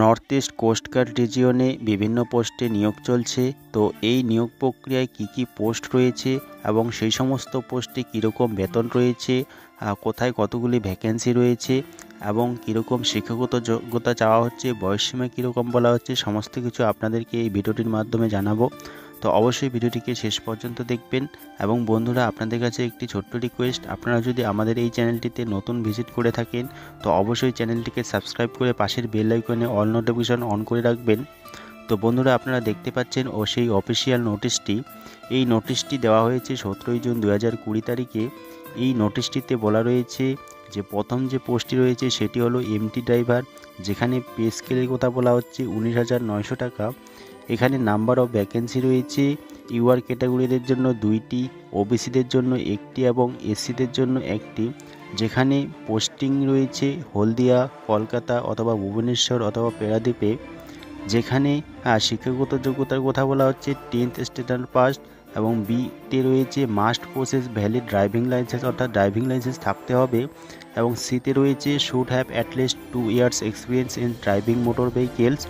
North east coast guard রিজিয়নে বিভিন্ন পোস্টে নিয়োগ চলছে। তো এই নিয়োগ প্রক্রিয়ায় কী কী পোস্ট রয়েছে এবং সেই সমস্ত পোস্টে কীরকম বেতন রয়েছে, কোথায় কতগুলি ভ্যাকেন্সি রয়েছে এবং কীরকম শিক্ষাগত যোগ্যতা চাওয়া হচ্ছে, বয়সসীমা কীরকম বলা হচ্ছে, সমস্ত কিছু আপনাদেরকে এই ভিডিওটির মাধ্যমে জানাবো। তো অবশ্যই ভিডিওটিকে শেষ পর্যন্ত দেখবেন। এবং বন্ধুরা, আপনাদের কাছে একটি ছোট্ট রিকোয়েস্ট, আপনারা যদি আমাদের এই চ্যানেলটিতে নতুন ভিজিট করে থাকেন তো অবশ্যই চ্যানেলটিকে সাবস্ক্রাইব করে পাশের বেল আইকনে অল নোটিফিকেশন অন করে রাখবেন। তো বন্ধুরা, আপনারা দেখতে পাচ্ছেন ও সেই অফিসিয়াল নোটিশটি, এই নোটিশটি দেওয়া হয়েছে 17 জুন 2020 তারিখে। এই নোটিশটিতে বলা রয়েছে যে প্রথম যে পোস্টটি রয়েছে সেটি হলো এমটি ড্রাইভার, যেখানে পে স্কেলের কথা বলা হচ্ছে 19,900 টাকা। এখানে নাম্বার অফ ভ্যাকেন্সি রয়েছে ইউআর ক্যাটাগরিদের জন্য 2টি, ওবিসিদের জন্য 1টি এবং এসসিদের জন্য 1টি। যেখানে পোস্টিং রয়েছে হলদিয়া, কলকাতা অথবা ভুবনেশ্বর অথবা পেরাদ্বীপে। যেখানে শিক্ষাগত যোগ্যতার কথা বলা হচ্ছে 10th স্ট্যান্ডার্ড পাস এবং বিতে রয়েছে must process valid driving licence, অর্থাৎ ড্রাইভিং লাইসেন্স থাকতে হবে। এবং সিতে রয়েছে should have at least 2 years experience in driving motor vehicles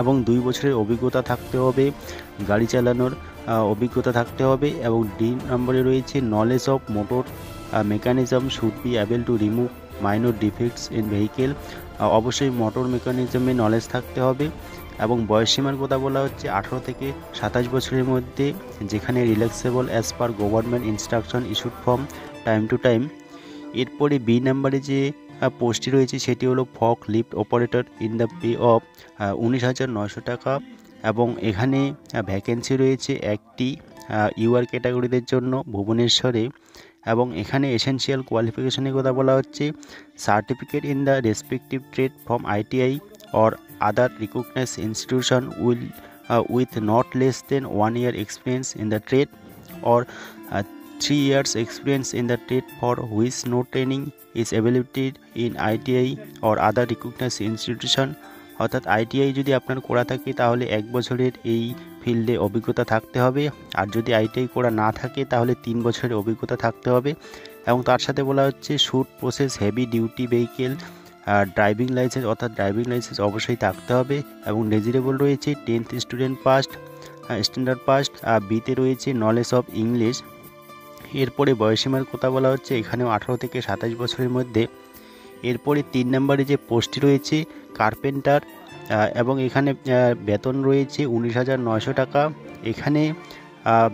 এবং 2 বছরের অভিজ্ঞতা থাকতে হবে, গাড়ি চালানোর অভিজ্ঞতা থাকতে হবে। এবং D নম্বরে রয়েছে knowledge of motor mechanism should be able to remove minor defects in vehicle, অবশ্যই মোটর মেকানিজমে নলেজ থাকতে হবে। এবং বয়সসীমার কথা বলা হচ্ছে 18 থেকে 27 বছরের মধ্যে, যেখানে relaxable as per government instruction issued from time to time. এরপরে B নম্বরে যে পোস্টটি রয়েছে সেটি হলো forklift operator in the pay of 19,900 টাকা। এবং এখানে ভ্যাকেন্সি রয়েছে 1টি ইউআর ক্যাটাগরিদের জন্য ভুবনেশ্বরে। এবং এখানে এসেন্সিয়াল কোয়ালিফিকেশনের কথা বলা হচ্ছে certificate in the respective trade from ITI or other recognised institution with not less than 1 year experience in the trade or 3 years experience in the trade for which no training is available in ITI or other recognized institution, অর্থাৎ ITI যদি আপনার করা থাকে তাহলে 1 বছরের এই ফিল্ডে অভিজ্ঞতা থাকতে হবে, আর যদি ITI করা না থাকে তাহলে 3 বছরের অভিজ্ঞতা থাকতে হবে। এবং তার সাথে বলা হচ্ছে should process heavy duty vehicle, driving licence অর্থাৎ ড্রাইভিং লাইসেন্স অবশ্যই থাকতে হবে। এবং ডিজারেবল রয়েছে 10th student passed standard passed, বিতে রয়েছে নলেজ অফ ইংলিশ। এরপরে বয়সসীমার কথা বলা হচ্ছে এখানেও 18 থেকে 27 বছরের মধ্যে। এরপরে C নম্বরে যে পোস্টটি রয়েছে কার্পেন্টার, এবং এখানে বেতন রয়েছে 19,900 টাকা। এখানে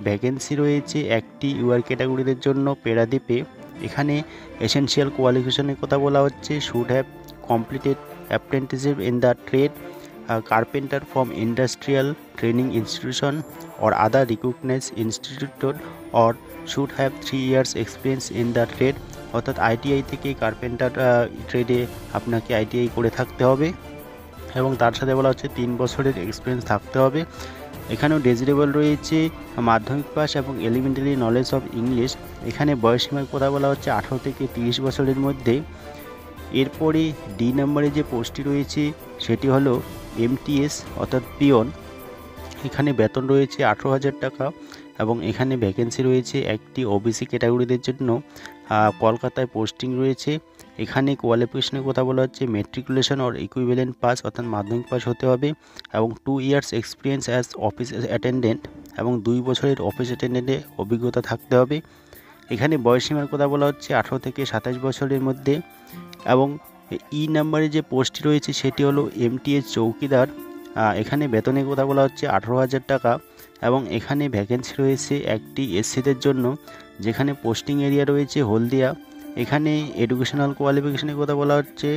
ভ্যাকেন্সি রয়েছে 1টি ইউআর ক্যাটাগরিদের জন্য পেরাদ্বীপে। এখানে এসেন্সিয়াল কোয়ালিফিকেশনের কথা বলা হচ্ছে should have completed apprenticeship in the trade carpenter from industrial training institution or other recognised institute or should have 3 years experience in the trade, অর্থাৎ ITI থেকে কার্পেন্টার ট্রেডে আপনাকে ITI করে থাকতে হবে। এবং তার সাথে বলা হচ্ছে 3 বছরের এক্সপিরিয়েন্স থাকতে হবে। এখানেও ডিজারেবল রয়েছে মাধ্যমিক পাস এবং এলিমেন্টারি নলেজ অফ ইংলিশ। এখানে বয়সসীমার কথা বলা হচ্ছে 18 থেকে 30 বছরের মধ্যে। এরপরে D নম্বরে যে পোস্টটি রয়েছে সেটি হলো MTS অর্থাৎ পিয়ন। এখানে বেতন রয়েছে 18,000 টাকা। এবং এখানে ভ্যাকেন্সি রয়েছে 1টি OBC ক্যাটাগরিদের জন্য, কলকাতায় পোস্টিং রয়েছে। এখানে কোয়ালিফিকেশনের কথা বলা হচ্ছে ম্যাট্রিকুলেশন অর ইকুইভ্যালেন্ট পাস, অর্থাৎ মাধ্যমিক পাস হতে হবে এবং 2 years experience as office attendant এবং 2 বছরের অফিস অ্যাটেন্ডেন্টে অভিজ্ঞতা থাকতে হবে। এখানে বয়সসীমার কথা বলা হচ্ছে 18 থেকে 27 বছরের মধ্যে। এবং E নম্বরে যে পোস্টটি রয়েছে সেটি হলো MTS চৌকিদার। এখানে বেতনের কথা বলা হচ্ছে 18,000 টাকা। এবং এখানে ভ্যাকেন্সি রয়েছে 1টি এসসিদের জন্য, যেখানে পোস্টিং এরিয়া রয়েছে হলদিয়া। এখানে এডুকেশনাল কোয়ালিফিকেশনের কথা বলা হচ্ছে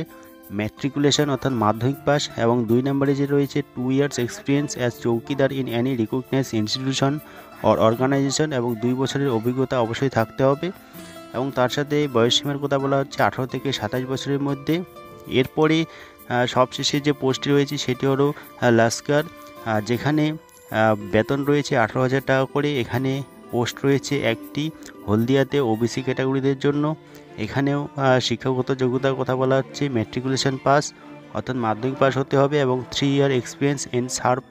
ম্যাট্রিকুলেশন অর্থাৎ মাধ্যমিক পাস এবং D নম্বরে যে রয়েছে 2 years experience as chowkidar in any recognised institution or organisation এবং 2 বছরের অভিজ্ঞতা অবশ্যই থাকতে হবে। এবং তার সাথে বয়সসীমার কথা বলা হচ্ছে 18 থেকে 27 বছরের মধ্যে। এরপরে সবশেষে যে পোস্টটি রয়েছে সেটি হলো লাস্কার, যেখানে বেতন রয়েছে 18,000 টাকা করে। এখানে পোস্ট রয়েছে 1টি হলদিয়াতে OBC ক্যাটাগরিদের জন্য। এখানেও শিক্ষাগত যোগ্যতার কথা বলা হচ্ছে ম্যাট্রিকুলেশন পাস অর্থাৎ মাধ্যমিক পাস হতে হবে এবং 3 year experience in serve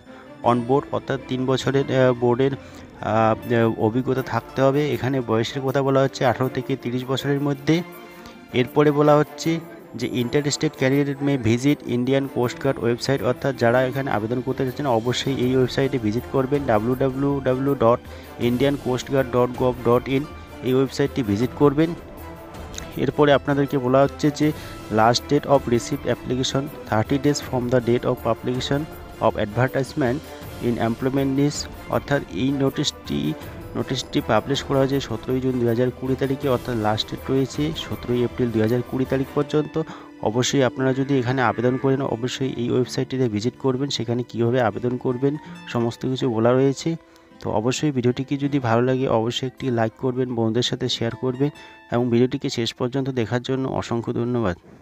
on board, অর্থাৎ 3 বছরের বোর্ডের অভিজ্ঞতা থাকতে হবে। এখানে বয়সের কথা বলা হচ্ছে 18 থেকে 30 বছরের মধ্যে। এরপরে বলা হচ্ছে যে interested career may visit Indian coast guard website, অর্থাৎ যারা এখানে আবেদন করতে চাচ্ছেন অবশ্যই এই ওয়েবসাইটে ভিজিট করবেন। www.indiancoastguard.gov.in এই ওয়েবসাইটটি ভিজিট করবেন। এরপরে আপনাদেরকে বলা হচ্ছে যে last date of receive application 30 days from the date of publication of advertisement in employment news, অর্থাৎ এই নোটিশটি পাবলিশ করা হয়েছে 17 জুন 2020 তারিখে, অর্থাৎ লাস্ট ডেট রয়েছে 17 এপ্রিল 2020 তারিখ পর্যন্ত। অবশ্যই আপনারা যদি এখানে আবেদন করেন অবশ্যই এই ওয়েবসাইটটিতে ভিজিট করবেন, সেখানে কীভাবে আবেদন করবেন সমস্ত কিছু বলা রয়েছে। তো অবশ্যই ভিডিওটিকে যদি ভালো লাগে অবশ্যই একটি লাইক করবেন, বন্ধুদের সাথে শেয়ার করবেন এবং ভিডিওটিকে শেষ পর্যন্ত দেখার জন্য অসংখ্য ধন্যবাদ।